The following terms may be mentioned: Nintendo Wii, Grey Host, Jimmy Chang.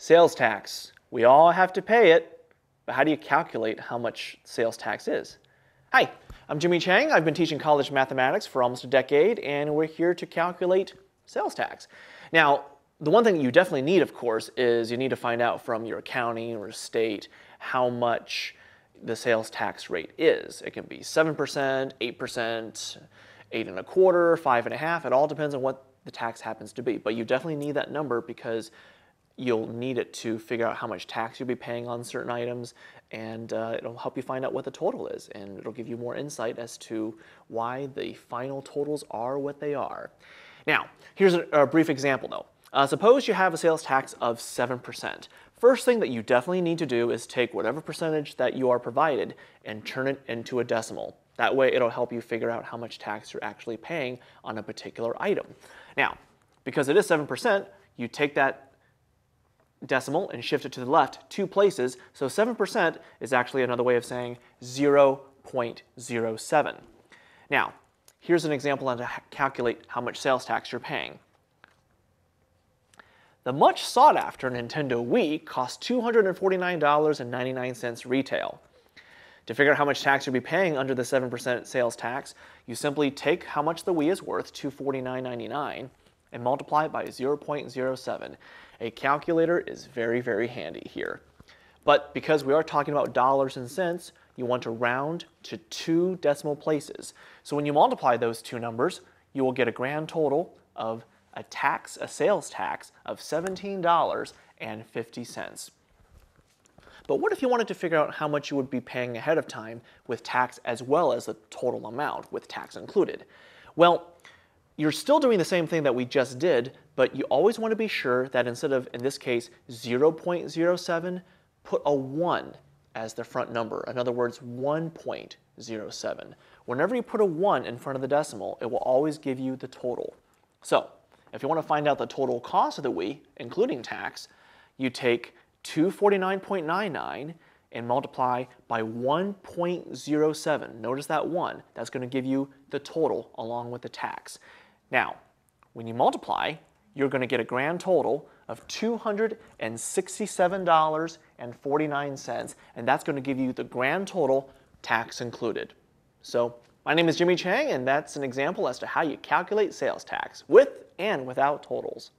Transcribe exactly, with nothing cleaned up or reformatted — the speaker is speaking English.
Sales tax. We all have to pay it, but how do you calculate how much sales tax is? Hi, I'm Jimmy Chang. I've been teaching college mathematics for almost a decade, and we're here to calculate sales tax. Now, the one thing you definitely need, of course, is you need to find out from your county or state how much the sales tax rate is. It can be seven percent, eight percent, eight and a quarter, five and a half. It all depends on what the tax happens to be. But you definitely need that number because you'll need it to figure out how much tax you'll be paying on certain items, and uh, it'll help you find out what the total is, and it'll give you more insight as to why the final totals are what they are. Now, here's a, a brief example though. Uh, suppose you have a sales tax of seven percent. First thing that you definitely need to do is take whatever percentage that you are provided and turn it into a decimal. That way it'll help you figure out how much tax you're actually paying on a particular item. Now, because it is seven percent, you take that decimal and shift it to the left two places, so seven percent is actually another way of saying zero point zero seven. Now, here's an example on how to calculate how much sales tax you're paying. The much sought-after Nintendo Wii cost two hundred forty-nine dollars and ninety-nine cents retail. To figure out how much tax you'll be paying under the seven percent sales tax, you simply take how much the Wii is worth, two hundred forty-nine dollars and ninety-nine cents, and multiply it by zero point zero seven. A calculator is very, very handy here. But because we are talking about dollars and cents, you want to round to two decimal places. So when you multiply those two numbers, you will get a grand total of a tax, a sales tax of seventeen dollars and fifty cents. But what if you wanted to figure out how much you would be paying ahead of time with tax as well as the total amount with tax included? Well, you're still doing the same thing that we just did, but you always want to be sure that instead of, in this case, zero point zero seven, put a one as the front number. In other words, one point zero seven. Whenever you put a one in front of the decimal, it will always give you the total. So, if you want to find out the total cost of the Wii, including tax, you take two hundred forty-nine dollars and ninety-nine cents and multiply by one point zero seven. Notice that one. That's going to give you the total along with the tax. Now, when you multiply, you're going to get a grand total of two hundred sixty-seven dollars and forty-nine cents, and that's going to give you the grand total, tax included. So, my name is Jimmy Chang, and that's an example as to how you calculate sales tax with and without totals.